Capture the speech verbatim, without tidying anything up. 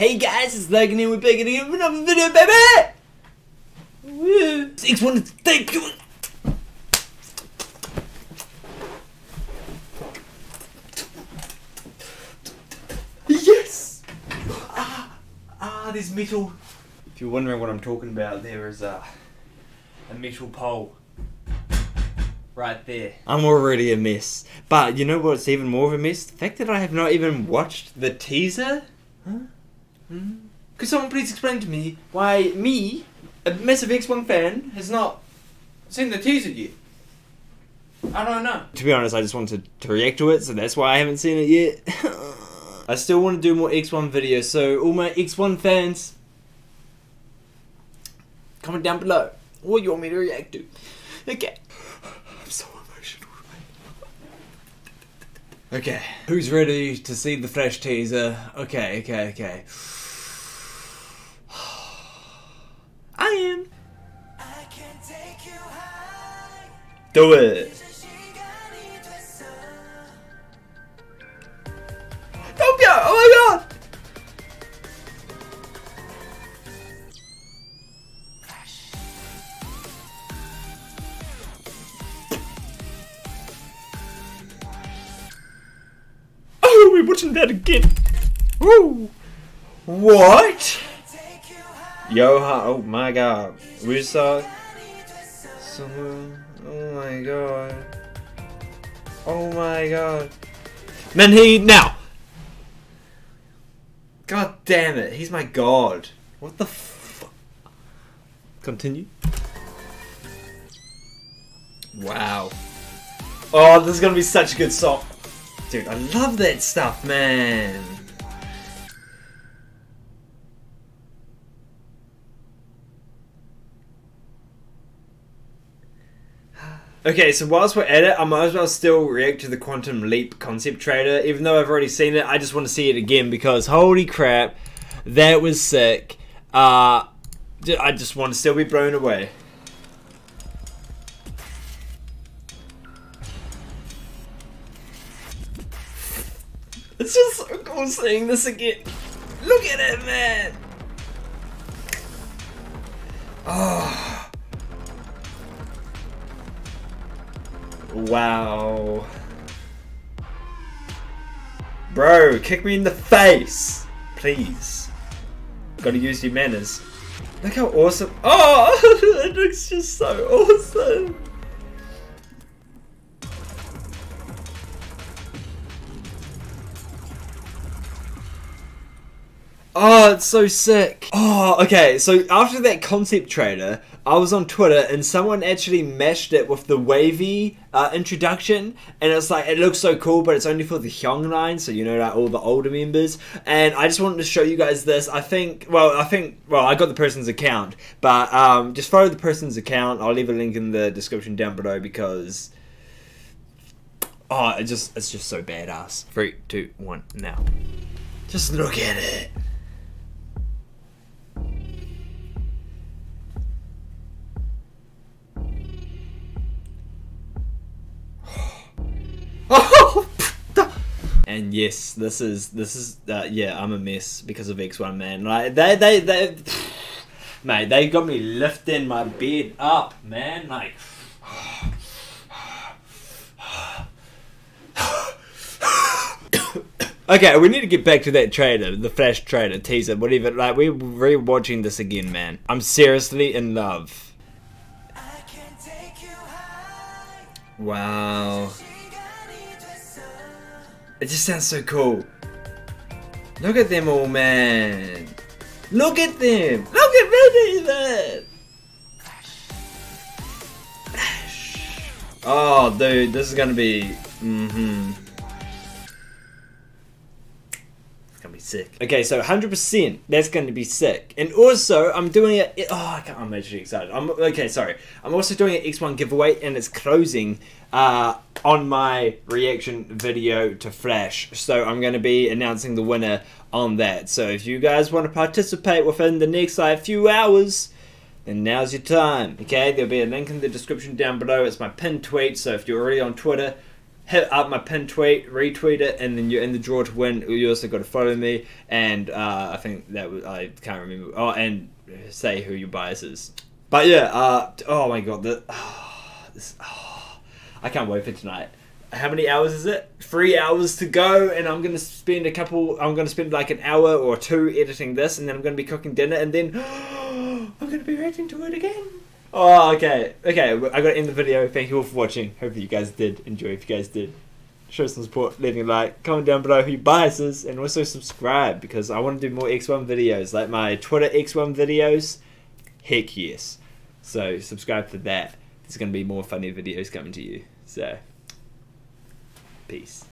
Hey guys, it's Logan here. We're back again with another video, baby! Woo! X one, thank you! Yes! Ah, ah, there's metal. If you're wondering what I'm talking about, there is a, a metal pole. Right there. I'm already a mess. But you know what's even more of a mess? The fact that I have not even watched the teaser? Huh? Hmm? Could someone please explain to me why me, a massive X one fan, has not seen the teaser yet? I don't know. To be honest, I just wanted to react to it, so that's why I haven't seen it yet. I still want to do more X one videos, so all my X one fans, comment down below what you want me to react to. Okay. I'm so emotional. Okay. Who's ready to see the Flash teaser? Okay, okay, okay. I am. I can take you high. Do it. Help you! Oh my god! Flash. Oh, we're watching that again. Woo! What? Yo, hi, oh my god, we saw someone, oh my god, oh my god, man, he, now, god damn it, he's my god, what the fuck, continue, wow, oh, this is gonna be such a good song, dude, I love that stuff, man. Okay, so whilst we're at it, I might as well still react to the Quantum Leap concept trailer. Even though I've already seen it, I just want to see it again because holy crap, that was sick. Uh, I just want to still be blown away. It's just so cool seeing this again. Look at it, man! Oh... Wow. Bro, kick me in the face. Please. Gotta use your manners. Look how awesome. Oh, it looks just so awesome. Oh, it's so sick. Oh, okay. So after that concept trailer, I was on Twitter and someone actually mashed it with the wavy uh, introduction, and it's like, it looks so cool, but it's only for the Hyung line, so you know, like all the older members. And I just wanted to show you guys this. I think, well, I think, well, I got the person's account, but um, just follow the person's account. I'll leave a link in the description down below because, oh, it just, it's just so badass. Three, two, one, now. Just look at it. And yes, this is this is uh, yeah, I'm a mess because of X one, man. Like they they they, mate, they got me lifting my bed up, man. Like, okay, we need to get back to that trailer, the Flash trailer, teaser, whatever. Like we're re-watching this again, man. I'm seriously in love. I can take you high. Wow. It just sounds so cool. Look at them all, man. Look at them. Look at me, even. Flash. Oh, dude, this is gonna be. Mm-hmm. It's gonna be sick. Okay, so one hundred percent. That's gonna be sick. And also, I'm doing a. Oh, I can't, I'm actually excited. I'm okay. Sorry. I'm also doing an X one giveaway, and it's closing. Uh. on my reaction video to Flash, so I'm going to be announcing the winner on that. So if you guys want to participate within the next like few hours, then now's your time. Okay, there'll be a link in the description down below. It's my pinned tweet, so if you're already on Twitter, hit up my pin tweet, retweet it, and then you're in the draw to win. You also got to follow me, and uh, I think that was, I can't remember. Oh, and say who your bias is. But yeah, uh, oh my god, the, oh, this, oh, I can't wait for tonight. How many hours is it? Three hours to go, and I'm gonna spend a couple. I'm gonna spend like an hour or two editing this, and then I'm gonna be cooking dinner, and then oh, I'm gonna be reacting to it again. Oh, okay, okay. I gotta end the video. Thank you all for watching. Hopefully you guys did enjoy. If you guys did, show some support, leaving a like, comment down below who your bias is, and also subscribe because I want to do more X one videos, like my Twitter X one videos. Heck yes. So subscribe for that. There's gonna be more funny videos coming to you. So. Peace.